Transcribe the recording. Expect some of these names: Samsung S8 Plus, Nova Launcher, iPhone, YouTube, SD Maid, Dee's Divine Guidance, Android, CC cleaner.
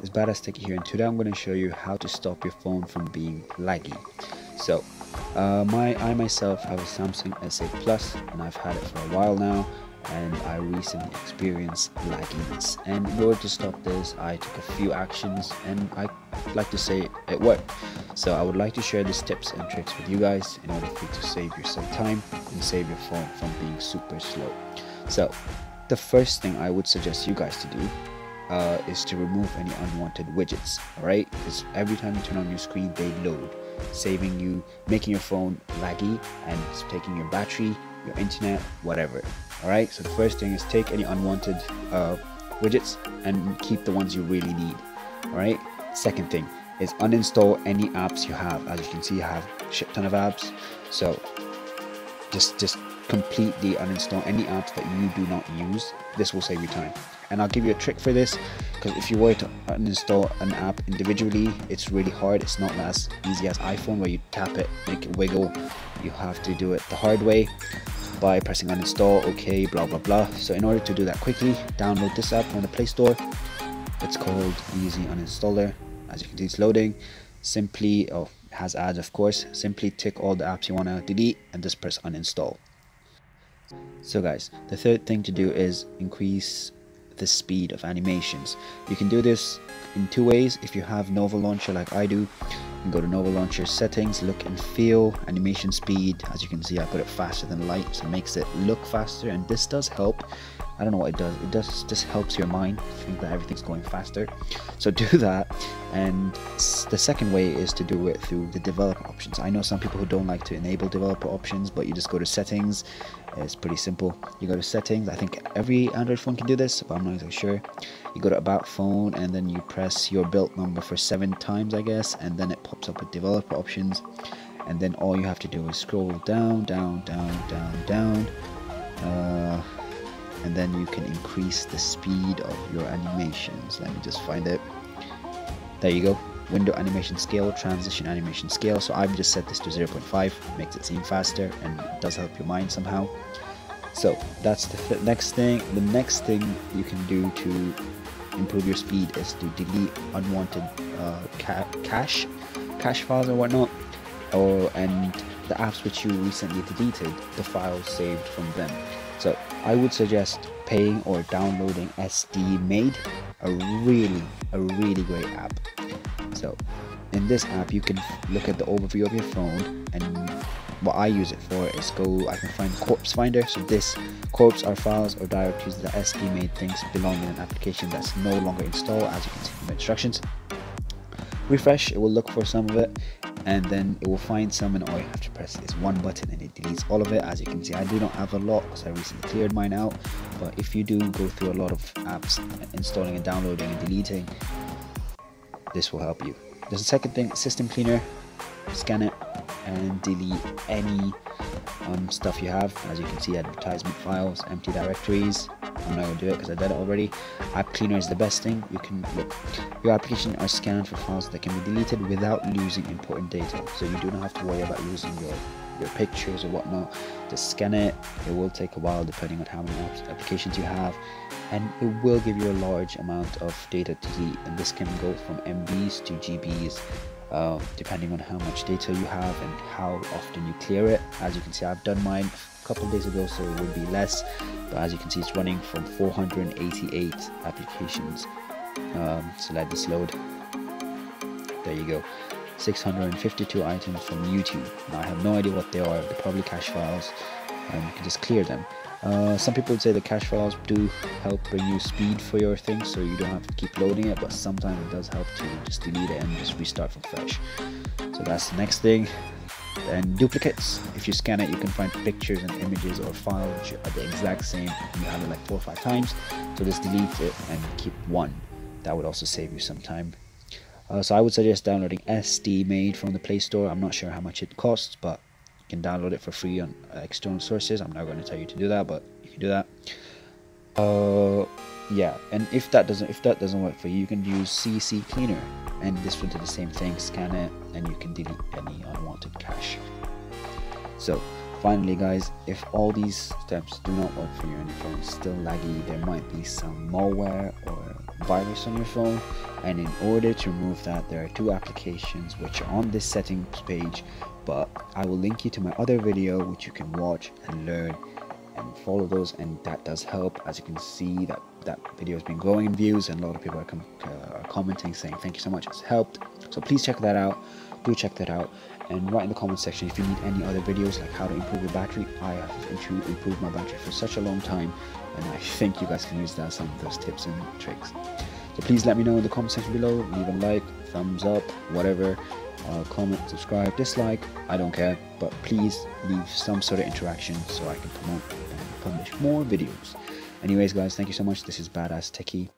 It's bad as sticky here, and today I'm going to show you how to stop your phone from being laggy. So I myself have a Samsung S8 Plus, and I've had it for a while now, and I recently experienced lagginess. And in order to stop this, I took a few actions, and I like to say it worked. So I would like to share these tips and tricks with you guys in order for you to save yourself time and save your phone from being super slow. So the first thing I would suggest you guys to do is to remove any unwanted widgets, alright? Because every time you turn on your screen, they load, saving you, making your phone laggy and taking your battery, your internet, whatever. Alright, so the first thing is take any unwanted widgets and keep the ones you really need. Alright, second thing is uninstall any apps you have. As you can see, I have a shit ton of apps, so just completely uninstall any apps that you do not use. This will save you time. And I'll give you a trick for this, because if you were to uninstall an app individually, it's really hard. It's not as easy as iPhone where you tap it, make it wiggle. You have to do it the hard way by pressing uninstall, okay, blah blah blah. So in order to do that quickly, download this app from the Play Store. It's called Easy Uninstaller. As you can see, it's loading. Simply, oh, it has ads of course. Simply tick all the apps you want to delete and just press uninstall. So guys, the third thing to do is increase the speed of animations. You can do this in two ways. If you have Nova Launcher like I do, you can go to Nova Launcher settings, look and feel, animation speed. As you can see, I put it faster than light, so it makes it look faster, and this does help. I don't know what it does. It does just helps your mind think that everything's going faster. So do that. And the second way is to do it through the developer options. I know some people who don't like to enable developer options, but you just go to settings. It's pretty simple. You go to settings. I think every Android phone can do this, but I'm not exactly sure. You go to about phone, and then you press your build number for 7 times, I guess, and then it pops up with developer options. And then all you have to do is scroll down, down, down, down, down. And then you can increase the speed of your animations. Let me just find it. There you go. Window animation scale, transition animation scale. So I've just set this to 0.5. Makes it seem faster, and it does help your mind somehow. So that's the next thing. The next thing you can do to improve your speed is to delete unwanted cache files or whatnot, and the apps which you recently deleted, the files saved from them. So I would suggest paying or downloading SD Maid, a really great app. So in this app, you can look at the overview of your phone, and what I use it for is I can find corpse finder. So this corpse are files or directories that SD Maid thinks belong in an application that's no longer installed, as you can see from the instructions. Refresh, it will look for some of it, and then it will find some, and all you have to press is one button and it deletes all of it. As you can see, I do not have a lot because I recently cleared mine out, but if you do go through a lot of apps installing and downloading and deleting, this will help you. There's a second thing, system cleaner. Scan it and delete any stuff you have. As you can see, advertisement files, empty directories. I'm not gonna do it because I did it already. App cleaner is the best thing. You can look, your application are scanned for files that can be deleted without losing important data, so you do not have to worry about losing your pictures or whatnot. Just scan it. It will take a while depending on how many applications you have, and it will give you a large amount of data to delete, and this can go from MBs to GBs, depending on how much data you have and how often you clear it. As you can see, I've done mine a couple of days ago, so it would be less, but as you can see, it's running from 488 applications. So let this load. There you go. 652 items from YouTube. Now I have no idea what they are. They're probably cache files, and you can just clear them. Some people would say the cache files do help bring you speed for your thing, so you don't have to keep loading it, but sometimes it does help to just delete it and just restart from fresh. So that's the next thing. Then duplicates. If you scan it, you can find pictures and images or files which are the exact same. You have it like 4 or 5 times, so just delete it and keep one. That would also save you some time. So I would suggest downloading SD Maid from the Play Store. I'm not sure how much it costs, but you can download it for free on external sources. I'm not going to tell you to do that, but you can do that. Yeah, and if that doesn't work for you, you can use CC Cleaner, and this will do the same thing. Scan it and you can delete any unwanted cache. So finally guys, if all these steps do not work for you and your phone is still laggy, there might be some malware or virus on your phone. And in order to remove that, there are two applications which are on this settings page, but I will link you to my other video which you can watch and learn and follow those, and that does help. As you can see, that video has been growing in views and a lot of people are commenting saying thank you so much, it's helped. So please check that out, do check that out, and write in the comment section if you need any other videos like how to improve your battery. I have improved my battery for such a long time, and I think you guys can use that, some of those tips and tricks. So please let me know in the comment section below, leave a like, thumbs up, whatever, comment, subscribe, dislike, I don't care, but please leave some sort of interaction so I can promote and publish more videos. Anyways guys, thank you so much, this is Badass Techie.